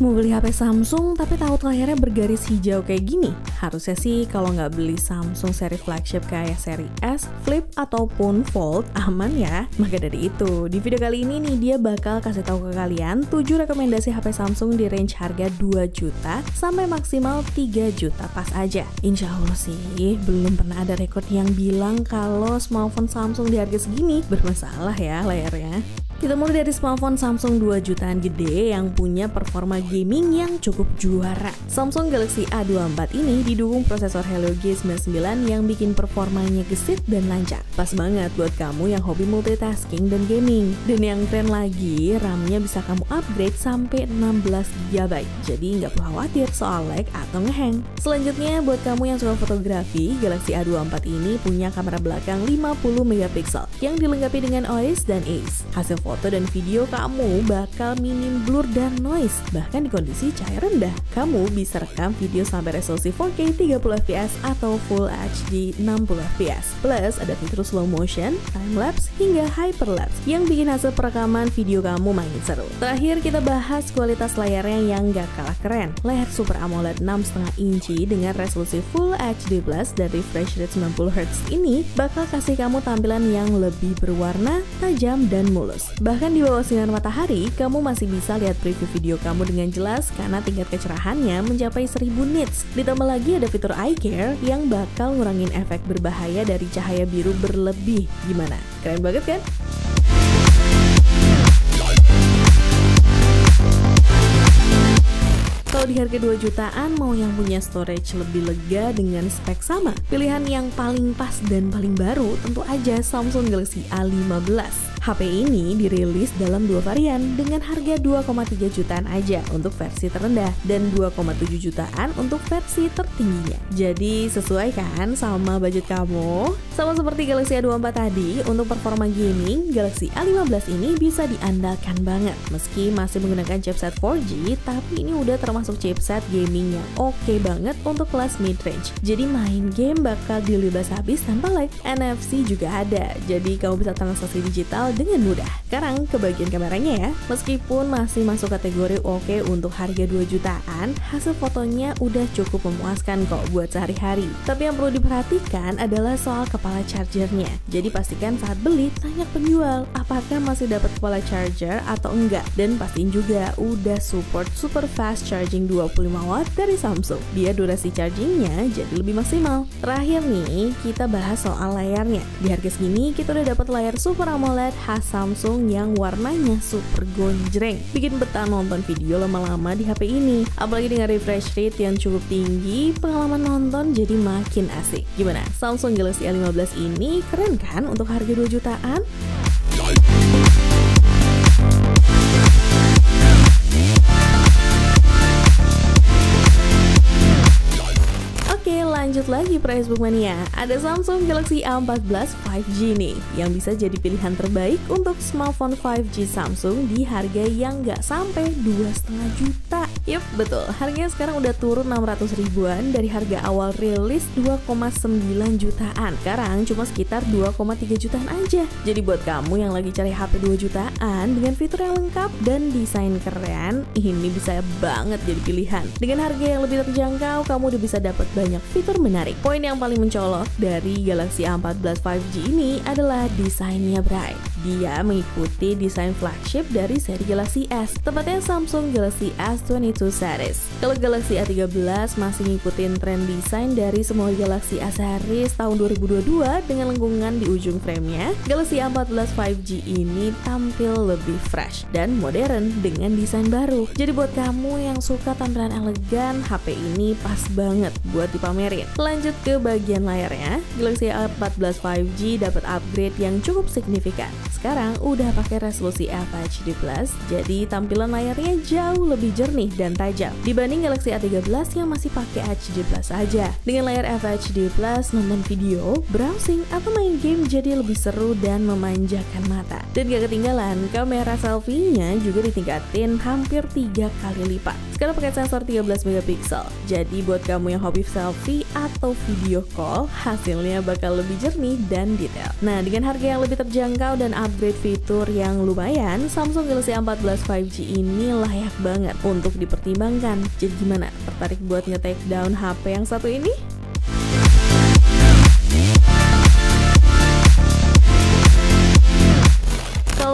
Mau beli HP Samsung tapi tahu layarnya bergaris hijau kayak gini? Harusnya sih kalau nggak beli Samsung seri flagship kayak seri S, Flip, ataupun Fold, aman ya? Maka dari itu, di video kali ini nih dia bakal kasih tahu ke kalian 7 rekomendasi HP Samsung di range harga 2 juta sampai maksimal 3 juta pas aja. Insya Allah sih, belum pernah ada rekor yang bilang kalau smartphone Samsung di harga segini bermasalah ya layarnya. Kita mulai dari smartphone Samsung 2 jutaan gede yang punya performa gaming yang cukup juara. Samsung Galaxy A24 ini didukung prosesor Helio G99 yang bikin performanya gesit dan lancar. Pas banget buat kamu yang hobi multitasking dan gaming. Dan yang keren lagi, RAM-nya bisa kamu upgrade sampai 16 GB. Jadi nggak perlu khawatir soal lag atau ngehang. Selanjutnya, buat kamu yang suka fotografi, Galaxy A24 ini punya kamera belakang 50 MP yang dilengkapi dengan OIS dan ACE. Hasil foto dan video kamu bakal minim blur dan noise, bahkan di kondisi cahaya rendah. Kamu bisa rekam video sampai resolusi 4K 30fps atau Full HD 60fps. Plus ada fitur slow motion, time lapse hingga hyperlapse yang bikin hasil perekaman video kamu makin seru. Terakhir kita bahas kualitas layarnya yang gak kalah keren. Layar Super AMOLED 6,5 inci dengan resolusi Full HD+ dan refresh rate 90Hz ini bakal kasih kamu tampilan yang lebih berwarna, tajam, dan mulus. Bahkan di bawah sinar matahari, kamu masih bisa lihat preview video kamu dengan jelas karena tingkat kecerahannya mencapai 1000 nits. Ditambah lagi ada fitur eye care yang bakal ngurangin efek berbahaya dari cahaya biru berlebih. Gimana? Keren banget kan? Kalau di harga 2 jutaan, mau yang punya storage lebih lega dengan spek sama? Pilihan yang paling pas dan paling baru tentu aja Samsung Galaxy A15. HP ini dirilis dalam 2 varian dengan harga 2,3 jutaan aja untuk versi terendah dan 2,7 jutaan untuk versi tertingginya. Jadi sesuai kan sama budget kamu? Sama seperti Galaxy A24 tadi, untuk performa gaming, Galaxy A15 ini bisa diandalkan banget. Meski masih menggunakan chipset 4G, tapi ini udah termasuk chipset gaming yang oke banget untuk kelas mid-range. Jadi main game bakal dilibas habis tanpa lag. NFC juga ada, jadi kamu bisa transaksi digital dengan mudah. Sekarang ke bagian kameranya ya. Meskipun masih masuk kategori oke untuk harga 2 jutaan, hasil fotonya udah cukup memuaskan kok buat sehari-hari. Tapi yang perlu diperhatikan adalah soal kepala chargernya. Jadi pastikan saat beli, tanya penjual apakah masih dapat kepala charger atau enggak. Dan pastiin juga udah support super fast charging 25 watt dari Samsung, biar durasi chargingnya jadi lebih maksimal. Terakhir nih, kita bahas soal layarnya. Di harga segini, kita udah dapat layar Super AMOLED khas Samsung yang warnanya super gonjreng. Bikin betah nonton video lama-lama di HP ini. Apalagi dengan refresh rate yang cukup tinggi, pengalaman nonton jadi makin asik. Gimana? Samsung Galaxy A15 ini keren kan untuk harga 2 jutaan? Lanjut lagi price book mania, ada Samsung Galaxy A14 5G nih yang bisa jadi pilihan terbaik untuk smartphone 5G Samsung di harga yang nggak sampai 2,5 juta. Yup, betul, harganya sekarang udah turun 600 ribuan dari harga awal rilis 2,9 jutaan. Sekarang cuma sekitar 2,3 jutaan aja. Jadi buat kamu yang lagi cari HP 2 jutaan dengan fitur yang lengkap dan desain keren, ini bisa banget jadi pilihan. Dengan harga yang lebih terjangkau, kamu udah bisa dapat banyak fitur menarik. Poin yang paling mencolok dari Galaxy A14 5G ini adalah desainnya bright. Dia mengikuti desain flagship dari seri Galaxy S, tepatnya Samsung Galaxy S22 series. Kalau Galaxy A13 masih ngikutin tren desain dari semua Galaxy A series tahun 2022 dengan lengkungan di ujung frame-nya, Galaxy A14 5G ini tampil lebih fresh dan modern dengan desain baru. Jadi buat kamu yang suka tampilan elegan, HP ini pas banget buat dipamerin. Lanjut ke bagian layarnya, Galaxy A14 5G dapat upgrade yang cukup signifikan. Sekarang udah pakai resolusi FHD+, jadi tampilan layarnya jauh lebih jernih dan tajam dibanding Galaxy A13 yang masih pakai HD+ aja. Dengan layar FHD+, nonton video, browsing, atau main game jadi lebih seru dan memanjakan mata. Dan gak ketinggalan, kamera selfie-nya juga ditingkatin hampir 3 kali lipat. Sekarang pakai sensor 13 MP. Jadi buat kamu yang hobi selfie atau video call, hasilnya bakal lebih jernih dan detail. Nah, dengan harga yang lebih terjangkau dan upgrade fitur yang lumayan, Samsung Galaxy A14 5G ini layak banget untuk dipertimbangkan. Jadi gimana? Tertarik buat nge-take down HP yang satu ini?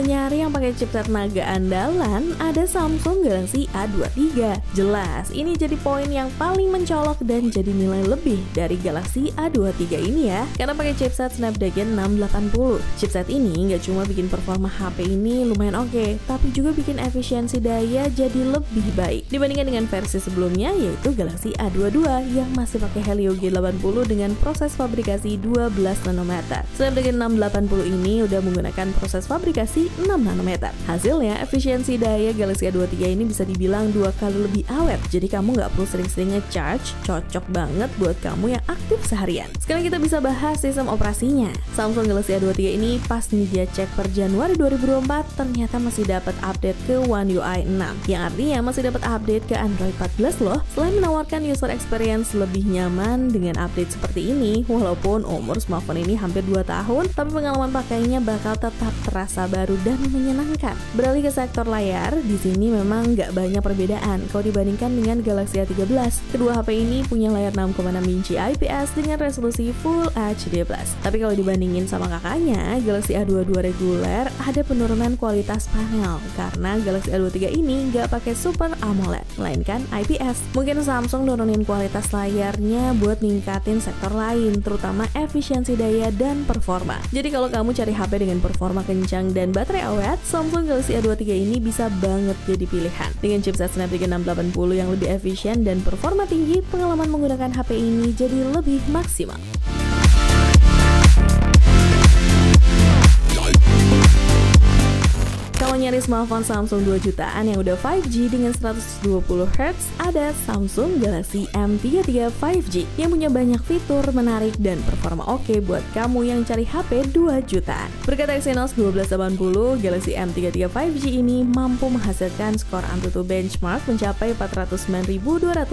Nyari yang pakai chipset Naga andalan, ada Samsung Galaxy A23. Jelas, ini jadi poin yang paling mencolok dan jadi nilai lebih dari Galaxy A23 ini ya, karena pakai chipset Snapdragon 680. Chipset ini nggak cuma bikin performa HP ini lumayan oke, tapi juga bikin efisiensi daya jadi lebih baik dibandingkan dengan versi sebelumnya, yaitu Galaxy A22 yang masih pakai Helio G80 dengan proses fabrikasi 12 nanometer. Snapdragon 680 ini udah menggunakan proses fabrikasi 6 nanometer. Hasilnya, efisiensi daya Galaxy A23 ini bisa dibilang 2 kali lebih awet. Jadi kamu nggak perlu sering-sering nge-charge, cocok banget buat kamu yang aktif seharian. Sekarang kita bisa bahas sistem operasinya. Samsung Galaxy A23 ini pas media cek per Januari 2024 ternyata masih dapat update ke One UI 6, yang artinya masih dapat update ke Android 14 loh. Selain menawarkan user experience lebih nyaman dengan update seperti ini, walaupun umur smartphone ini hampir 2 tahun, tapi pengalaman pakainya bakal tetap terasa baru dan menyenangkan. Beralih ke sektor layar, di sini memang nggak banyak perbedaan kalau dibandingkan dengan Galaxy A13. Kedua HP ini punya layar 6,6 inci IPS dengan resolusi Full HD+. Tapi kalau dibandingin sama kakaknya, Galaxy A22 reguler ada penurunan kualitas panel karena Galaxy A23 ini nggak pakai Super AMOLED, melainkan IPS. Mungkin Samsung nurunin kualitas layarnya buat ningkatin sektor lain, terutama efisiensi daya dan performa. Jadi kalau kamu cari HP dengan performa kencang dan baterai awet, Samsung Galaxy A23 ini bisa banget jadi pilihan. Dengan chipset Snapdragon 680 yang lebih efisien dan performa tinggi, pengalaman menggunakan HP ini jadi lebih maksimal. Nyari smartphone Samsung 2 jutaan yang udah 5G dengan 120Hz, ada Samsung Galaxy M33 5G yang punya banyak fitur menarik dan performa oke buat kamu yang cari HP 2 jutaan. Berkat Exynos 1280, Galaxy M33 5G ini mampu menghasilkan skor AnTuTu Benchmark mencapai 409.251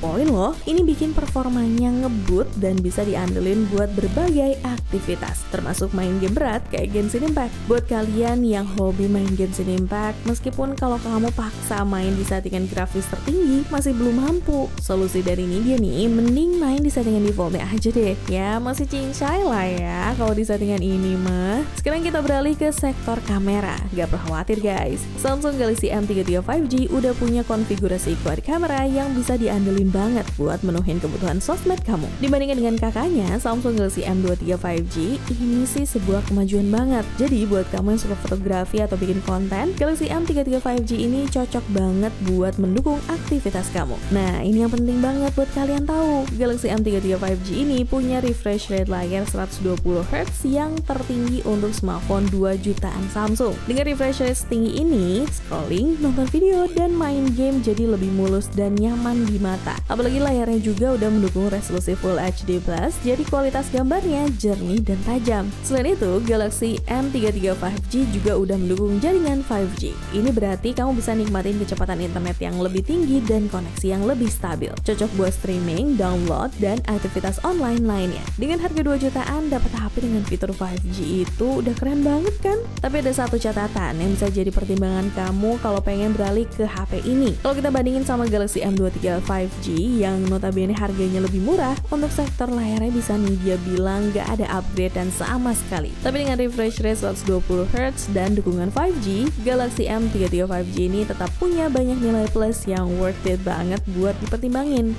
poin loh. Ini bikin performanya ngebut dan bisa diandelin buat berbagai aktivitas, termasuk main game berat kayak Genshin Impact. Buat kalian yang hobi main Genshin Impact, meskipun kalau kamu paksa main di settingan grafis tertinggi masih belum mampu. Solusi dari Nvidia nih, mending main di settingan defaultnya aja deh. Ya masih cincai lah ya kalau di settingan ini mah. Sekarang kita beralih ke sektor kamera. Gak perlu khawatir guys, Samsung Galaxy M33 5G udah punya konfigurasi quad kamera yang bisa diandelin banget buat menuhin kebutuhan sosmed kamu. Dibandingkan dengan kakaknya, Samsung Galaxy M23 5G ini sih sebuah kemajuan banget. Jadi buat kamu yang suka fotografi atau bikin konten, Galaxy M33 5G ini cocok banget buat mendukung aktivitas kamu. Nah, ini yang penting banget buat kalian tahu. Galaxy M33 5G ini punya refresh rate layar 120Hz yang tertinggi untuk smartphone 2 jutaan Samsung. Dengan refresh rate setinggi ini, scrolling, nonton video, dan main game jadi lebih mulus dan nyaman di mata. Apalagi layarnya juga udah mendukung resolusi Full HD+, jadi kualitas gambarnya jernih dan tajam. Selain itu, Galaxy M33 5G juga udah mendukung jaringan 5G. Ini berarti kamu bisa nikmatin kecepatan internet yang lebih tinggi dan koneksi yang lebih stabil. Cocok buat streaming, download, dan aktivitas online lainnya. Dengan harga 2 jutaan, dapat HP dengan fitur 5G itu udah keren banget kan? Tapi ada satu catatan yang bisa jadi pertimbangan kamu kalau pengen beralih ke HP ini. Kalau kita bandingin sama Galaxy M23 5G yang notabene harganya lebih murah, untuk sektor layarnya bisa nih dia bilang gak ada upgrade dan sama sekali. Tapi dengan refresh rate 120Hz dan dukungan 5G, Galaxy M33 5G ini tetap punya banyak nilai plus yang worth it banget buat dipertimbangin.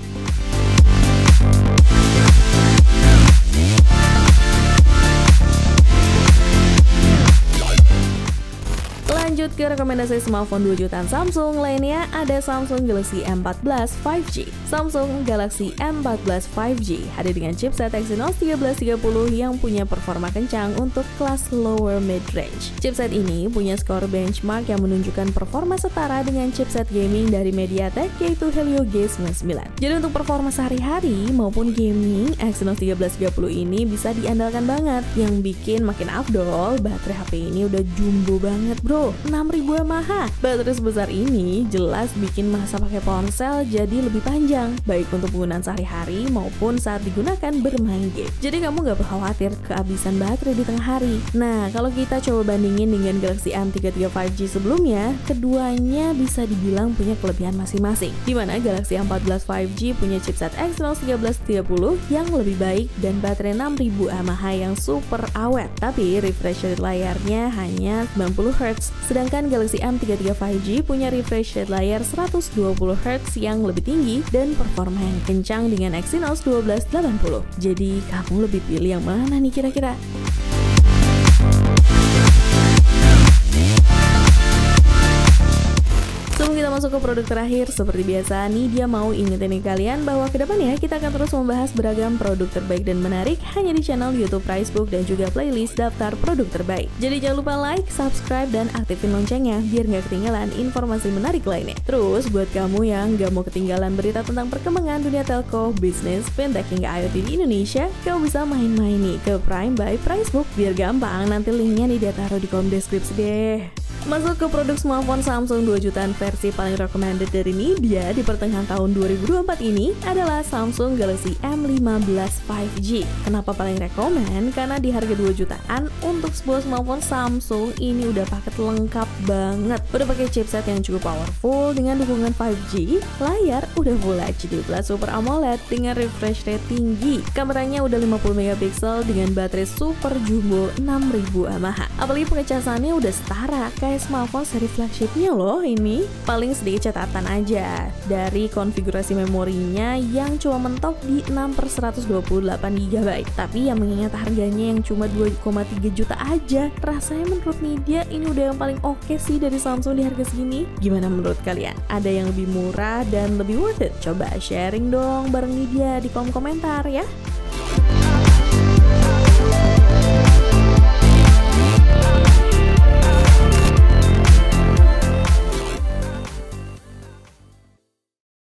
Lanjut ke rekomendasi smartphone 2 jutaan Samsung lainnya, ada Samsung Galaxy M14 5G. Samsung Galaxy M14 5G hadir dengan chipset Exynos 1330 yang punya performa kencang untuk kelas lower mid-range. Chipset ini punya skor benchmark yang menunjukkan performa setara dengan chipset gaming dari MediaTek, yaitu Helio G99. Jadi untuk performa sehari-hari maupun gaming, Exynos 1330 ini bisa diandalkan banget. Yang bikin makin afdol, baterai HP ini udah jumbo banget bro, 6 6.000 mAh. Baterai sebesar ini jelas bikin masa pakai ponsel jadi lebih panjang, baik untuk penggunaan sehari-hari maupun saat digunakan bermain game. Jadi kamu nggak perlu khawatir kehabisan baterai di tengah hari. Nah, kalau kita coba bandingin dengan Galaxy M33 5G sebelumnya, keduanya bisa dibilang punya kelebihan masing-masing. Dimana Galaxy A14 5G punya chipset Exynos 1330 yang lebih baik dan baterai 6.000 mAh yang super awet, tapi refresh rate layarnya hanya 90 Hz. Sedangkan Galaxy M33 5G punya refresh rate layar 120 Hz yang lebih tinggi dan performa yang kencang dengan Exynos 1280. Jadi kamu lebih pilih yang mana nih kira-kira? Kita masuk ke produk terakhir, seperti biasa nih dia mau ingetin kalian bahwa kedepannya kita akan terus membahas beragam produk terbaik dan menarik hanya di channel YouTube Pricebook dan juga playlist daftar produk terbaik. Jadi jangan lupa like, subscribe, dan aktifin loncengnya biar nggak ketinggalan informasi menarik lainnya. Terus buat kamu yang nggak mau ketinggalan berita tentang perkembangan dunia telco, bisnis, fintech hingga IoT di Indonesia, kamu bisa main-main nih ke Prime by Pricebook biar gampang, nanti linknya nih dia taruh di kolom deskripsi deh. Masuk ke produk smartphone Samsung 2 jutaan versi paling recommended dari media di pertengahan tahun 2024 ini adalah Samsung Galaxy M15 5G. Kenapa paling rekomend? Karena di harga 2 jutaan untuk sebuah smartphone Samsung ini udah paket lengkap banget. Udah pakai chipset yang cukup powerful dengan dukungan 5G, layar udah Full HD Plus Super AMOLED dengan refresh rate tinggi, kameranya udah 50 MP dengan baterai super jumbo 6.000 mAh. Apalagi pengecasannya udah setara kayak smartphone seri flagshipnya loh ini. Paling sedikit catatan aja dari konfigurasi memorinya yang cuma mentok di 6/128 GB, tapi yang mengingat harganya yang cuma 2,3 juta aja, rasanya menurut media ini udah yang paling oke sih dari Samsung di harga segini. Gimana menurut kalian? Ada yang lebih murah dan lebih worth it? Coba sharing dong bareng media di kolom komentar ya.